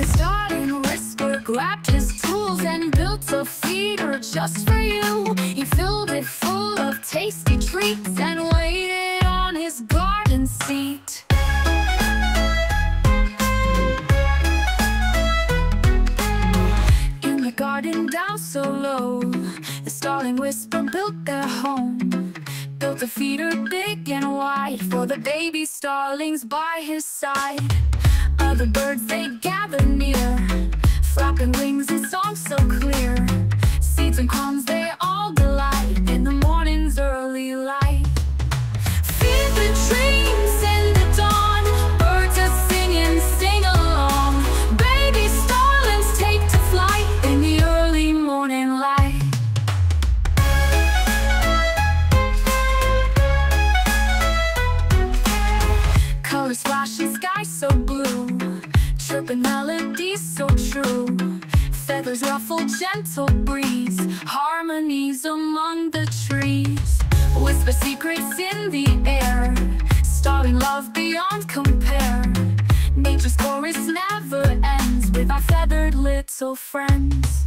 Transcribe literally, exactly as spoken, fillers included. The Starling Whisperer grabbed his tools and built a feeder just for you. He filled it full of tasty treats and waited on his garden seat. In the garden down so low, the Starling Whisperer built their home. Built a feeder big and wide for the baby starlings by his side. Other birds, they gather near, flapping wings and songs so clear. Seeds and crumbs, they all delight in the morning's early light. Feed the dreams in the dawn, birds are singing, sing along. Baby starlings take to flight in the early morning light. Color splashes, sky so blue, chirping melodies so true. Feathers ruffle, gentle breeze, harmonies among the trees. Whisper secrets in the air, starling love beyond compare. Nature's chorus never ends with our feathered little friends.